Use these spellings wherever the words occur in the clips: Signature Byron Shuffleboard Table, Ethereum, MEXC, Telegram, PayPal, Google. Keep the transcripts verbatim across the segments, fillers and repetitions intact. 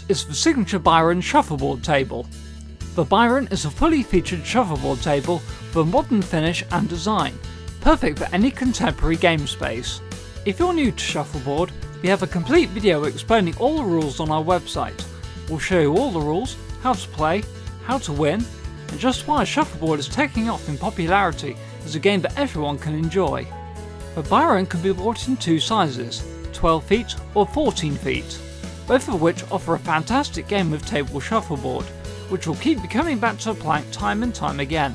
This is the Signature Byron Shuffleboard Table. The Byron is a fully featured shuffleboard table with a modern finish and design, perfect for any contemporary game space. If you're new to shuffleboard, we have a complete video explaining all the rules on our website. We'll show you all the rules, how to play, how to win, and just why shuffleboard is taking off in popularity as a game that everyone can enjoy. The Byron can be bought in two sizes, twelve feet or fourteen feet. Both of which offer a fantastic game of table shuffleboard, which will keep you coming back to the plank time and time again.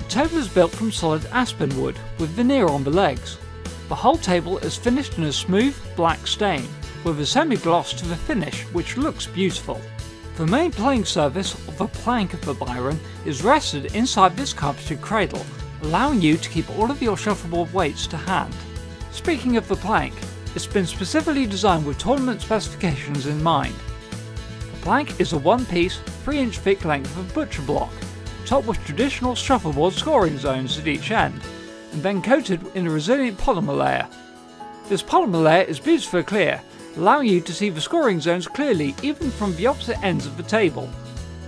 The table is built from solid aspen wood, with veneer on the legs. The whole table is finished in a smooth, black stain, with a semi-gloss to the finish, which looks beautiful. The main playing surface of the plank of the Byron is rested inside this carpeted cradle, allowing you to keep all of your shuffleboard weights to hand. Speaking of the plank, it's been specifically designed with tournament specifications in mind. The plank is a one-piece, three inch thick length of butcher block, topped with traditional shuffleboard scoring zones at each end, and then coated in a resilient polymer layer. This polymer layer is beautifully clear, allowing you to see the scoring zones clearly even from the opposite ends of the table.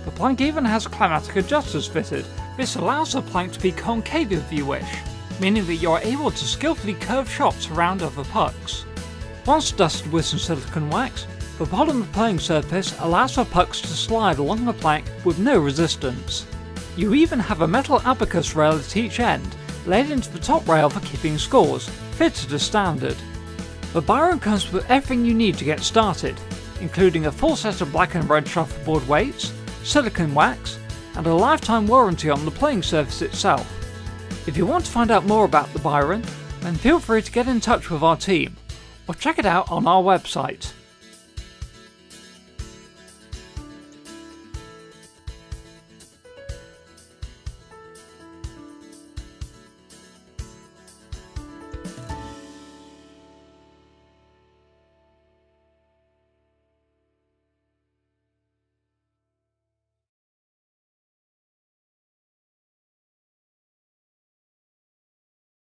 The plank even has climatic adjusters fitted. This allows the plank to be concave if you wish, meaning that you are able to skillfully curve shots around other pucks. Once dusted with some silicone wax, the polymer playing surface allows for pucks to slide along the plank with no resistance. You even have a metal abacus rail at each end, laid into the top rail for keeping scores, fitted as standard. The Byron comes with everything you need to get started, including a full set of black and red shuffleboard weights, silicone wax, and a lifetime warranty on the playing surface itself. If you want to find out more about the Byron, then feel free to get in touch with our team, or check it out on our website.